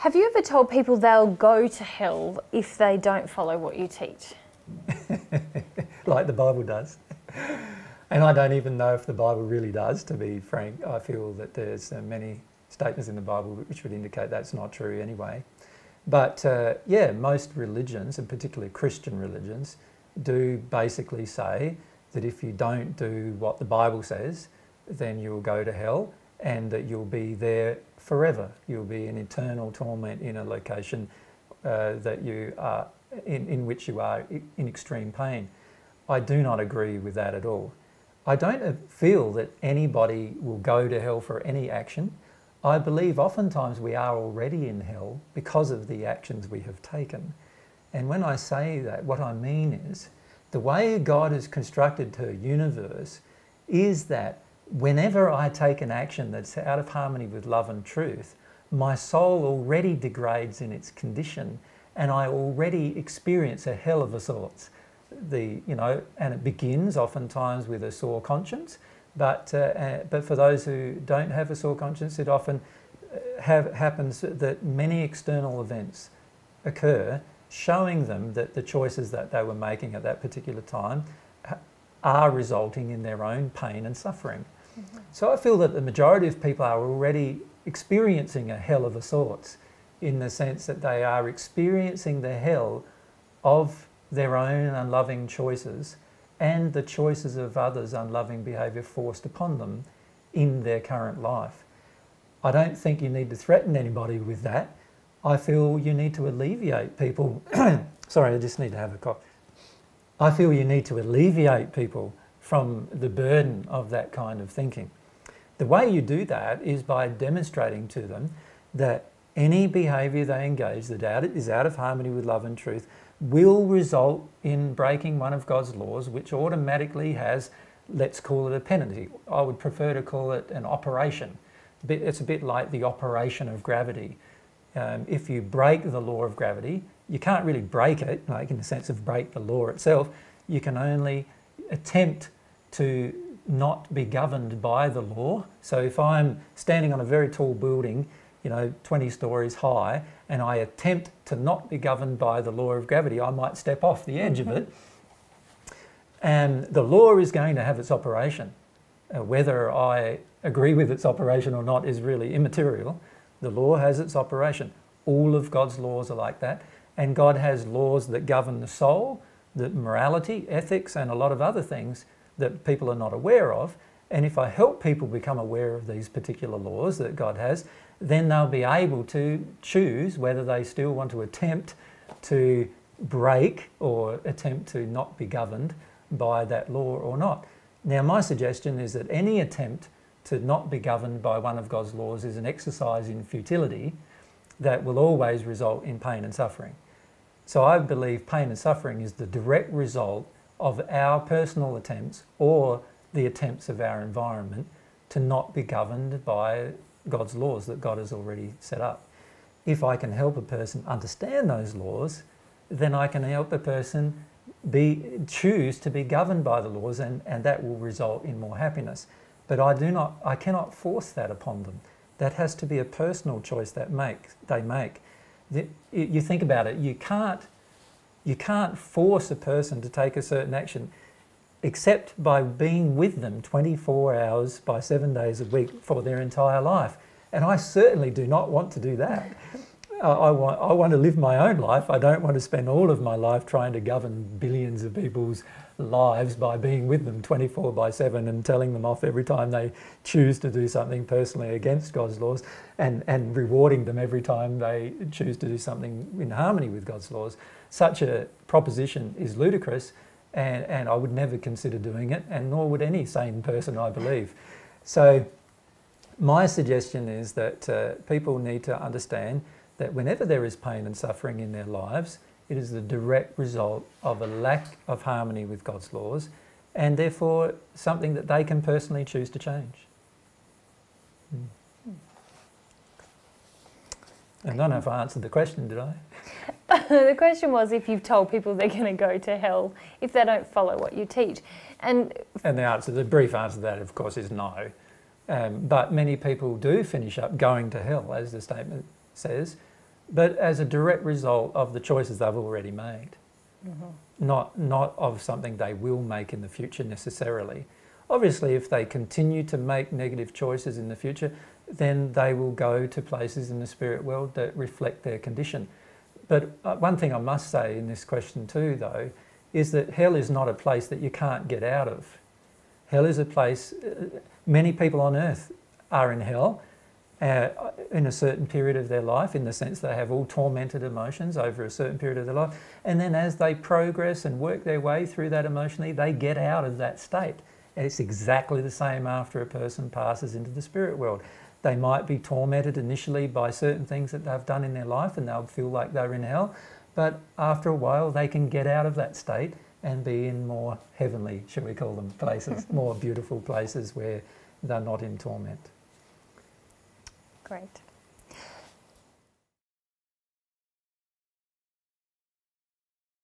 Have you ever told people they'll go to hell if they don't follow what you teach? Like the Bible does. And I don't even know if the Bible really does, to be frank. I feel that there's many statements in the Bible which would indicate that's not true anyway. But yeah, most religions, and particularly Christian religions, do basically say that if you don't do what the Bible says, then you'll go to hell, and that you'll be there forever. You'll be in eternal torment in a location that you are in which you are in extreme pain. I do not agree with that at all. I don't feel that anybody will go to hell for any action. I believe oftentimes we are already in hell because of the actions we have taken. And when I say that, what I mean is the way God has constructed her universe is that whenever I take an action that's out of harmony with love and truth, my soul already degrades in its condition, and I already experience a hell of a sort. And it begins oftentimes with a sore conscience, but for those who don't have a sore conscience, it often happens that many external events occur, showing them that the choices that they were making at that particular time are resulting in their own pain and suffering. Mm-hmm. So I feel that the majority of people are already experiencing a hell of a sort, in the sense that they are experiencing the hell of their own unloving choices and the choices of others' unloving behaviour forced upon them in their current life. I don't think you need to threaten anybody with that. I feel you need to alleviate people. Sorry, I just need to have a cough. I feel you need to alleviate people from the burden of that kind of thinking. The way you do that is by demonstrating to them that any behaviour they engage that is out of harmony with love and truth will result in breaking one of God's laws, which automatically has, let's call it a penalty. I would prefer to call it an operation. It's a bit like the operation of gravity. If you break the law of gravity, you can't really break it, like in the sense of break the law itself. You can only attempt to not be governed by the law. So if I'm standing on a very tall building, 20 stories high, and I attempt to not be governed by the law of gravity, I might step off the edge of it. And the law is going to have its operation. Whether I agree with its operation or not is really immaterial. The law has its operation. All of God's laws are like that. And God has laws that govern the soul, that morality, ethics, and a lot of other things that people are not aware of. And if I help people become aware of these particular laws that God has, then they'll be able to choose whether they still want to attempt to break or attempt to not be governed by that law or not. Now, my suggestion is that any attempt to not be governed by one of God's laws is an exercise in futility that will always result in pain and suffering. So I believe pain and suffering is the direct result of our personal attempts or the attempts of our environment to not be governed by God's laws that God has already set up. If I can help a person understand those laws, then I can help a person choose to be governed by the laws, and that will result in more happiness. But I cannot force that upon them. That has to be a personal choice that they make. You think about it, you can't force a person to take a certain action, except by being with them 24 hours by 7 days a week for their entire life. And I certainly do not want to do that. I want to live my own life. I don't want to spend all of my life trying to govern billions of people's lives by being with them 24/7 and telling them off every time they choose to do something personally against God's laws, and rewarding them every time they choose to do something in harmony with God's laws. Such a proposition is ludicrous. And I would never consider doing it, and nor would any sane person, I believe. So my suggestion is that people need to understand that whenever there is pain and suffering in their lives, it is the direct result of a lack of harmony with God's laws, and therefore something that they can personally choose to change. Mm. I don't know if I answered the question, did I? The question was if you've told people they're going to go to hell if they don't follow what you teach. And the brief answer to that, of course, is no. But many people do finish up going to hell, as the statement says, but as a direct result of the choices they've already made, mm-hmm. not of something they will make in the future necessarily. Obviously, if they continue to make negative choices in the future, then they will go to places in the spirit world that reflect their condition. But one thing I must say in this question too, though, is that hell is not a place that you can't get out of. Hell is a place, many people on earth are in hell in a certain period of their life, in the sense they have all tormented emotions over a certain period of their life. And then as they progress and work their way through that emotionally, they get out of that state. And it's exactly the same after a person passes into the spirit world. They might be tormented initially by certain things that they've done in their life and they'll feel like they're in hell. But after a while, they can get out of that state and be in more heavenly, shall we call them, places, more beautiful places where they're not in torment. Great.